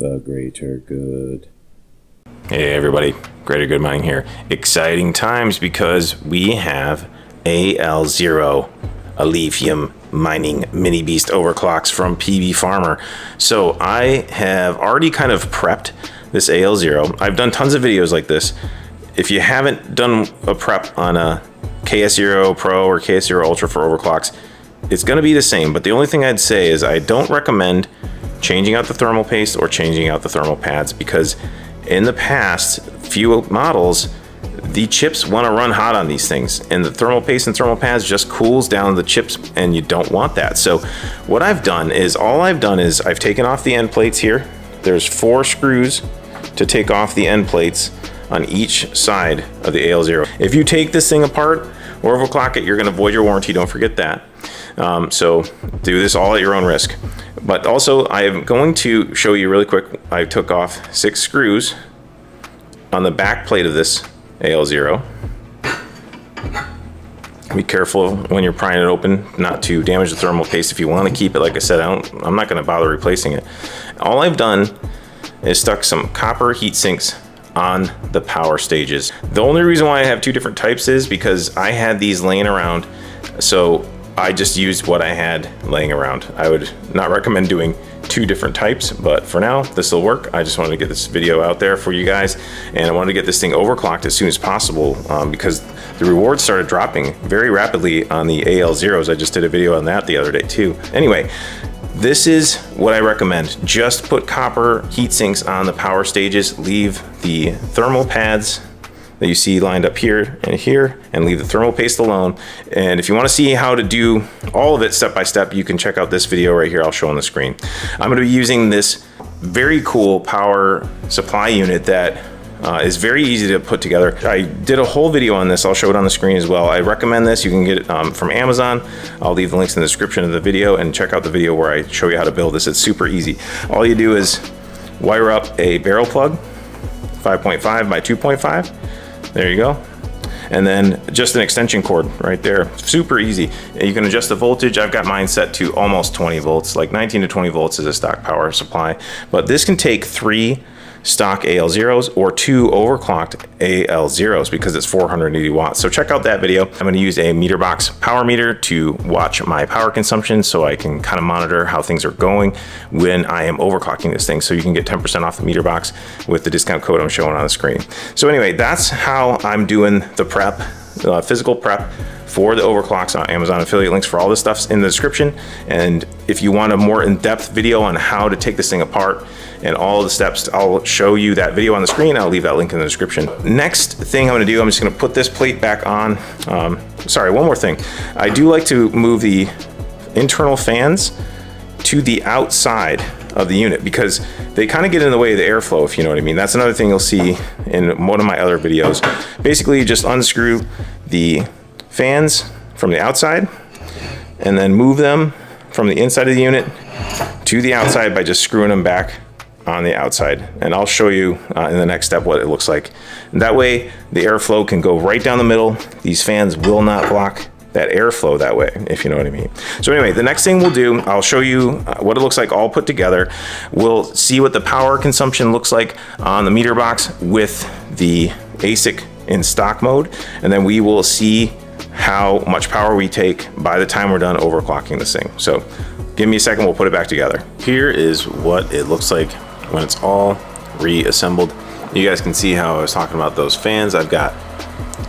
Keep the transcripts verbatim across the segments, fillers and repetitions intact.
the greater good. Hey everybody, Greater Good Mining here. Exciting times because we have A L zero Alephium mining mini beast overclocks from P B Farmer. So I have already kind of prepped this A L zero. I've done tons of videos like this. If you haven't done a prep on a K S zero Pro or K S zero Ultra for overclocks, it's going to be the same, but the only thing I'd say is I don't recommend changing out the thermal paste or changing out the thermal pads, because in the past few models, the chips want to run hot on these things, and the thermal paste and thermal pads just cools down the chips, and you don't want that. So what I've done is all I've done is I've taken off the end plates here. There's four screws to take off the end plates on each side of the A L zero. If you take this thing apart or overclock it, you're going to void your warranty. Don't forget that. Um, so do this all at your own risk. But also, I am going to show you really quick. I took off six screws on the back plate of this A L zero. Be careful when you're prying it open not to damage the thermal paste if you want to keep it. Like I said, I don't, I'm not going to bother replacing it. All I've done is stuck some copper heat sinks on the power stages. The only reason why I have two different types is because I had these laying around, so I just used what I had laying around. I would not recommend doing two different types, but for now, this will work. I just wanted to get this video out there for you guys, and I wanted to get this thing overclocked as soon as possible um, because the rewards started dropping very rapidly on the A L zeros. I just did a video on that the other day too. Anyway, this is what I recommend. Just put copper heat sinks on the power stages, leave the thermal pads that you see lined up here and here, and leave the thermal paste alone. And if you want to see how to do all of it step by step, you can check out this video right here. I'll show on the screen. I'm going to be using this very cool power supply unit that uh, is very easy to put together. I did a whole video on this. I'll show it on the screen as well. I recommend this. You can get it um, from Amazon. I'll leave the links in the description of the video, and check out the video where I show you how to build this. It's super easy. All you do is wire up a barrel plug, five point five by two point five. There you go. And then just an extension cord right there. Super easy. You can adjust the voltage. I've got mine set to almost twenty volts, like nineteen to twenty volts is a stock power supply. But this can take three stock A L zeros or two overclocked A L zeros because it's four hundred eighty watts. So check out that video. I'm going to use a meter box power meter to watch my power consumption so I can kind of monitor how things are going when I am overclocking this thing. So you can get ten percent off the meter box with the discount code I'm showing on the screen. So anyway, that's how I'm doing the prep, uh, physical prep for the overclocks on Amazon. Affiliate links for all this stuff's in the description. And if you want a more in-depth video on how to take this thing apart and all the steps, I'll show you that video on the screen. I'll leave that link in the description. Next thing I'm gonna do, I'm just gonna put this plate back on. Um, sorry, one more thing. I do like to move the internal fans to the outside of the unit because they kind of get in the way of the airflow, if you know what I mean. That's another thing you'll see in one of my other videos. Basically, you just unscrew the fans from the outside and then move them from the inside of the unit to the outside by just screwing them back on the outside. And I'll show you uh, in the next step what it looks like. And that way the airflow can go right down the middle. These fans will not block that airflow that way, if you know what I mean. So anyway, the next thing we'll do, I'll show you what it looks like all put together. We'll see what the power consumption looks like on the meter box with the A S I C in stock mode. And then we will see how much power we take by the time we're done overclocking this thing. So give me a second, we'll put it back together. Here is what it looks like when it's all reassembled. You guys can see how I was talking about those fans. I've got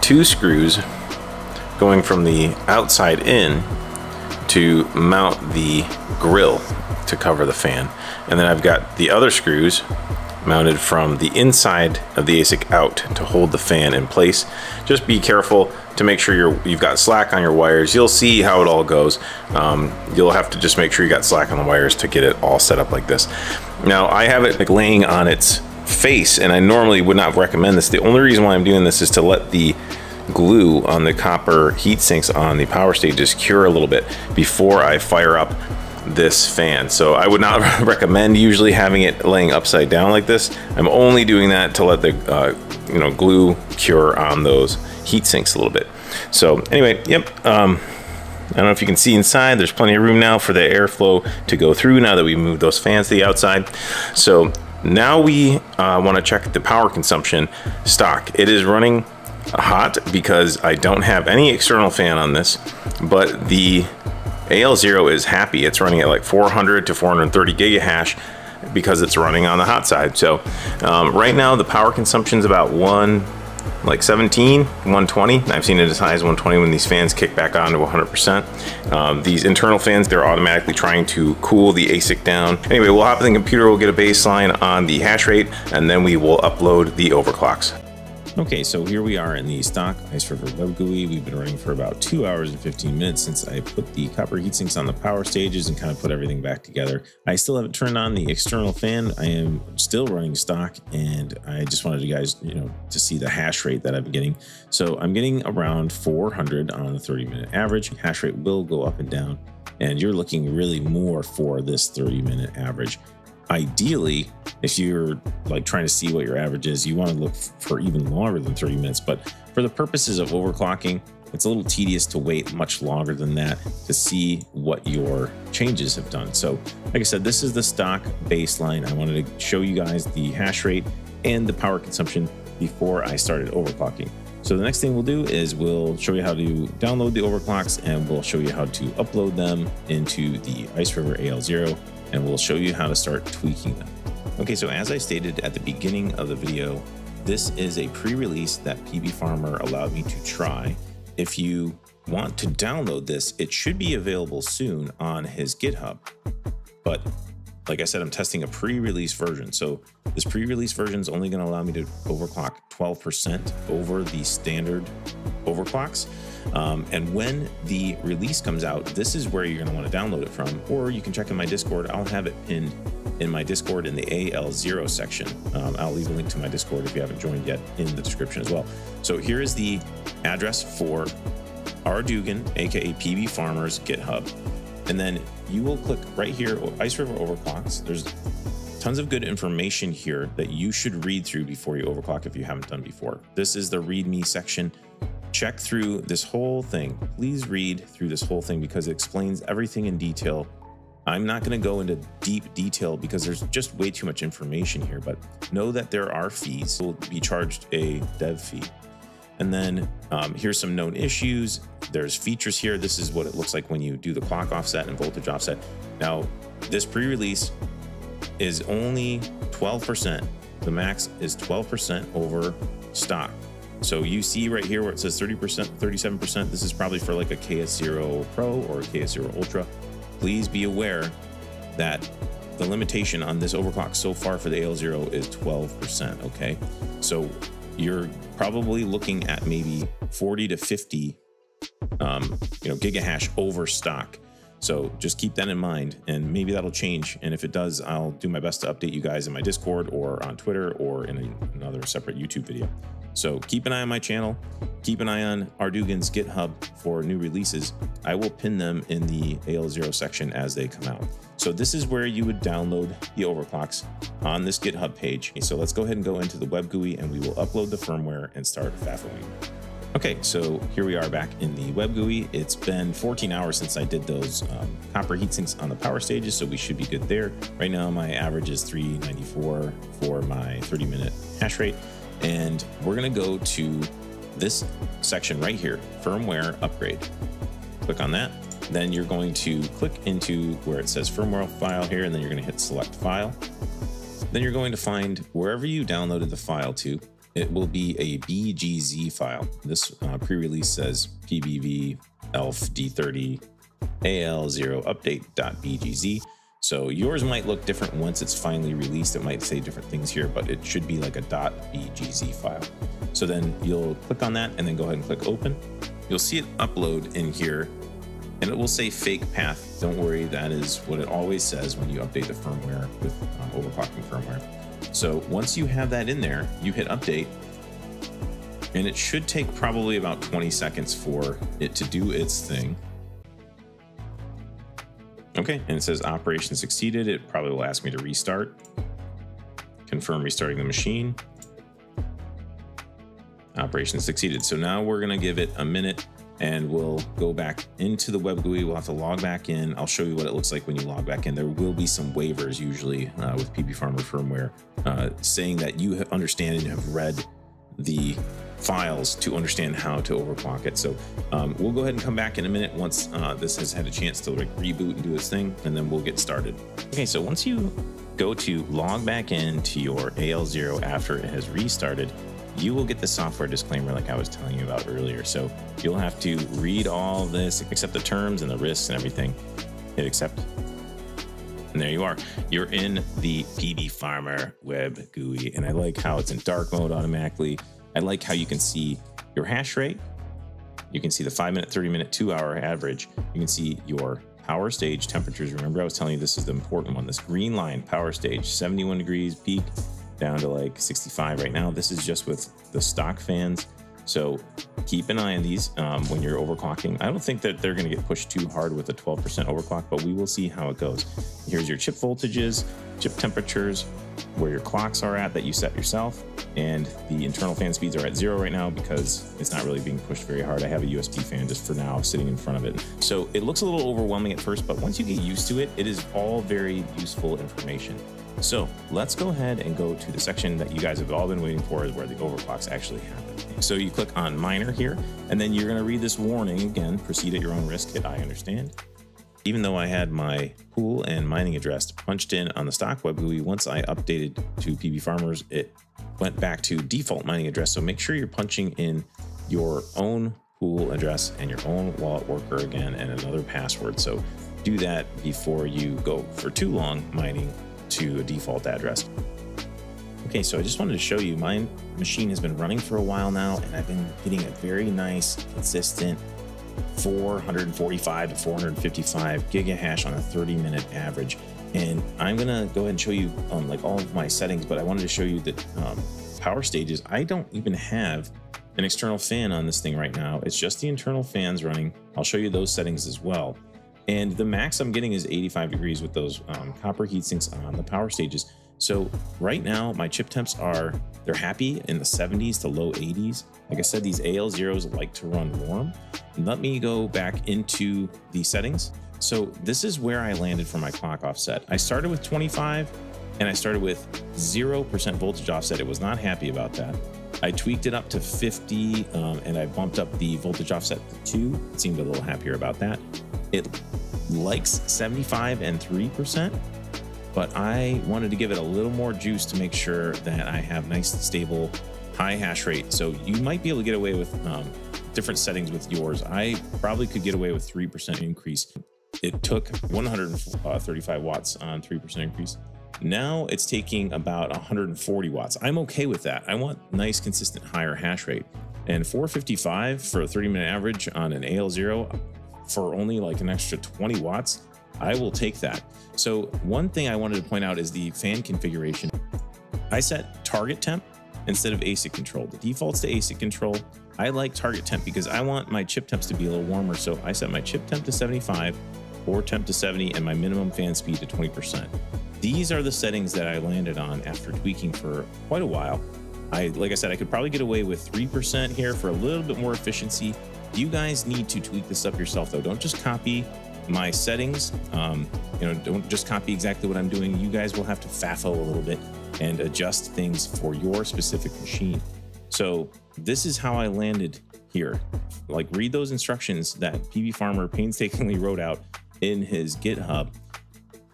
two screws going from the outside in to mount the grill to cover the fan. And then I've got the other screws mounted from the inside of the A S I C out to hold the fan in place. Just be careful to make sure you're, you've got slack on your wires. You'll see how it all goes. Um, you'll have to just make sure you got slack on the wires to get it all set up like this. Now I have it like laying on its face, and I normally would not recommend this. The only reason why I'm doing this is to let the glue on the copper heat sinks on the power stages cure a little bit before I fire up this fan. So I would not recommend usually having it laying upside down like this. I'm only doing that to let the uh, you know, glue cure on those heat sinks a little bit. So anyway, yep. Um, I don't know if you can see inside, there's plenty of room now for the airflow to go through now that we moved those fans to the outside. So Now we uh, want to check the power consumption. Stock, it is running hot because I don't have any external fan on this, but the A L zero is happy. It's running at like four hundred to four hundred thirty gigahash because it's running on the hot side. So um, right now the power consumption is about one, like seventeen, one twenty. I've seen it as high as one twenty when these fans kick back on to one hundred percent. Um, these internal fans, they're automatically trying to cool the A S I C down. Anyway, we'll hop in the computer, we'll get a baseline on the hash rate, and then we will upload the overclocks. Okay, so here we are in the stock Ice River Web G U I. We've been running for about two hours and fifteen minutes since I put the copper heat sinks on the power stages and kind of put everything back together. I still haven't turned on the external fan. I am still running stock, and I just wanted you guys, you know, to see the hash rate that I've been getting. So I'm getting around four hundred on the thirty minute average. Hash rate will go up and down, and you're looking really more for this thirty minute average. Ideally, if you're like trying to see what your average is, you want to look for even longer than thirty minutes. But for the purposes of overclocking, it's a little tedious to wait much longer than that to see what your changes have done. So like I said, this is the stock baseline. I wanted to show you guys the hash rate and the power consumption before I started overclocking. So the next thing we'll do is we'll show you how to download the overclocks, and we'll show you how to upload them into the Ice River A L zero, and we'll show you how to start tweaking them. Okay, so as I stated at the beginning of the video, this is a pre-release that P B Farmer allowed me to try. If you want to download this, it should be available soon on his GitHub. But like I said, I'm testing a pre-release version. So this pre-release version is only gonna allow me to overclock twelve percent over the standard overclocks. Um, and when the release comes out, this is where you're gonna wanna download it from, or you can check in my Discord. I'll have it pinned in my Discord in the A L zero section. Um, I'll leave a link to my Discord if you haven't joined yet in the description as well. So here is the address for rdugan, A K A P B Farmer's GitHub. And then you will click right here, Ice River Overclocks. There's tons of good information here that you should read through before you overclock if you haven't done before. This is the README section. Check through this whole thing. Please read through this whole thing because it explains everything in detail. I'm not going to go into deep detail because there's just way too much information here, but know that there are fees. You'll be charged a dev fee. And then um, here's some known issues. There's features here. This is what it looks like when you do the clock offset and voltage offset. Now, this pre-release is only twelve percent. The max is twelve percent over stock. So you see right here where it says thirty percent, thirty-seven percent. This is probably for like a K S zero Pro or a K S zero Ultra. Please be aware that the limitation on this overclock so far for the A L zero is twelve percent, okay? So you're probably looking at maybe forty to fifty um, you know, gigahash over stock. So just keep that in mind, and maybe that'll change. And if it does, I'll do my best to update you guys in my Discord or on Twitter or in a, another separate YouTube video. So keep an eye on my channel. Keep an eye on rdugan's GitHub for new releases. I will pin them in the A L zero section as they come out. So this is where you would download the overclocks on this GitHub page. So let's go ahead and go into the web G U I, and we will upload the firmware and start faffling. Okay, so here we are back in the web G U I. It's been fourteen hours since I did those um, copper heat sinks on the power stages, so we should be good there. Right now, my average is three ninety-four for my thirty minute hash rate. And we're gonna go to this section right here, firmware upgrade. Click on that. Then you're going to click into where it says firmware file here, and then you're gonna hit select file. Then you're going to find wherever you downloaded the file to, it will be a B G Z file. This uh, pre-release says P B V E L F D thirty A L zero update.bgz. So yours might look different once it's finally released. It might say different things here, but it should be like a .bgz file. So then you'll click on that and then go ahead and click open. You'll see it upload in here, and it will say fake path. Don't worry, that is what it always says when you update the firmware with um, overclocking firmware. So once you have that in there, you hit update, and it should take probably about twenty seconds for it to do its thing. Okay, and it says operation succeeded. It probably will ask me to restart. Confirm restarting the machine. Operation succeeded. So now we're gonna give it a minute, and we'll go back into the web G U I. We'll have to log back in. I'll show you what it looks like when you log back in. There will be some waivers usually uh, with P B Farmer firmware uh, saying that you understand and you have read the files to understand how to overclock it. So um, we'll go ahead and come back in a minute once uh, this has had a chance to like reboot and do its thing, and then we'll get started. Okay, so once you go to log back in to your A L zero after it has restarted, you will get the software disclaimer like I was telling you about earlier. So you'll have to read all this, accept the terms and the risks and everything. Hit accept. And there you are. You're in the P B Farmer web G U I. And I like how it's in dark mode automatically. I like how you can see your hash rate. You can see the five minute, thirty minute, two hour average. You can see your power stage temperatures. Remember, I was telling you this is the important one. This green line, power stage, seventy-one degrees peak, down to like sixty-five right now. This is just with the stock fans. So keep an eye on these um, when you're overclocking. I don't think that they're gonna get pushed too hard with a twelve percent overclock, but we will see how it goes. Here's your chip voltages, chip temperatures, where your clocks are at that you set yourself, and the internal fan speeds are at zero right now because it's not really being pushed very hard. I have a U S B fan just for now sitting in front of it. So it looks a little overwhelming at first, but once you get used to it, it is all very useful information. So let's go ahead and go to the section that you guys have all been waiting for, is where the overclocks actually happen. So you click on Miner here, and then you're going to read this warning again. Proceed at your own risk. Hit I understand. Even though I had my pool and mining address punched in on the stock web G U I, once I updated to P B Farmers, it went back to default mining address. So make sure you're punching in your own pool address and your own wallet worker again and another password. So do that before you go for too long mining to a default address. Okay, so I just wanted to show you, my machine has been running for a while now, and I've been getting a very nice, consistent four forty-five to four fifty-five gigahash on a thirty minute average. And I'm gonna go ahead and show you um, like all of my settings, but I wanted to show you that um, power stages, I don't even have an external fan on this thing right now. It's just the internal fans running. I'll show you those settings as well. And the max I'm getting is eighty-five degrees with those um, copper heat sinks on the power stages. So right now my chip temps are, they're happy in the seventies to low eighties. Like I said, these A L zeros like to run warm. And let me go back into the settings. So this is where I landed for my clock offset. I started with twenty-five and I started with zero percent voltage offset. It was not happy about that. I tweaked it up to fifty um, and I bumped up the voltage offset to two. It seemed a little happier about that. It likes seventy-five and three percent, but I wanted to give it a little more juice to make sure that I have nice, stable, high hash rate. So you might be able to get away with um, different settings with yours. I probably could get away with three percent increase. It took one hundred thirty-five watts on three percent increase. Now it's taking about one hundred forty watts. I'm okay with that. I want nice, consistent, higher hash rate. And four fifty-five for a thirty minute average on an A L zero, for only like an extra twenty watts, I will take that. So one thing I wanted to point out is the fan configuration. I set target temp instead of A S I C control. The default's to A S I C control. I like target temp because I want my chip temps to be a little warmer. So I set my chip temp to seventy-five, core temp to seventy, and my minimum fan speed to twenty percent. These are the settings that I landed on after tweaking for quite a while. I, like I said, I could probably get away with three percent here for a little bit more efficiency. You guys need to tweak this up yourself though. Don't just copy my settings. Um, you know, don't just copy exactly what I'm doing. You guys will have to faffo a little bit and adjust things for your specific machine. So this is how I landed here. Like, read those instructions that P B Farmer painstakingly wrote out in his GitHub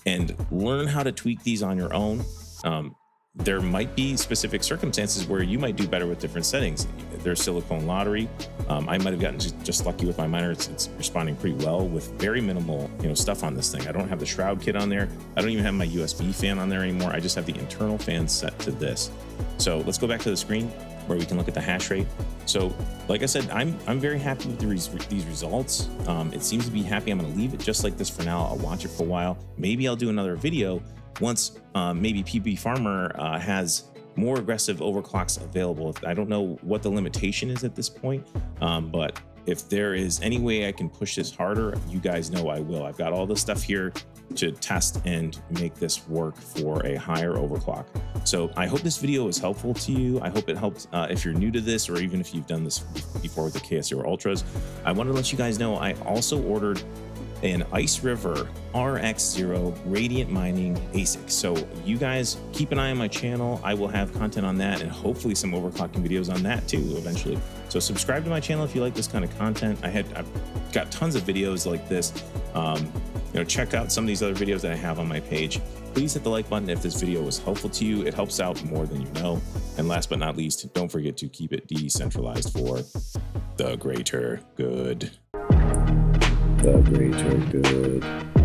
and learn how to tweak these on your own. Um, There might be specific circumstances where you might do better with different settings. There's silicone lottery. Um, I might have gotten just, just lucky with my miner. It's, it's responding pretty well with very minimal, you know, stuff on this thing. I don't have the shroud kit on there. I don't even have my U S B fan on there anymore. I just have the internal fan set to this. So let's go back to the screen where we can look at the hash rate. So like I said, I'm, I'm very happy with the res these results. Um, it seems to be happy. I'm gonna leave it just like this for now. I'll watch it for a while. Maybe I'll do another video once um, maybe P B Farmer uh, has more aggressive overclocks available. I don't know what the limitation is at this point, um, but If there is any way I can push this harder, you guys know I will. I've got all the stuff here to test and make this work for a higher overclock. So I hope this video was helpful to you. I hope it helped uh, if you're new to this, or even if you've done this before with the K S zero Ultras. I want to let you guys know I also ordered an Ice River R X zero Radiant Mining A S I C. So you guys keep an eye on my channel. I will have content on that and hopefully some overclocking videos on that too eventually. So subscribe to my channel if you like this kind of content. I had, I've got tons of videos like this. Um, you know, check out some of these other videos that I have on my page. Please hit the like button if this video was helpful to you. It helps out more than you know. And last but not least, don't forget to keep it decentralized for the greater good. The greater good.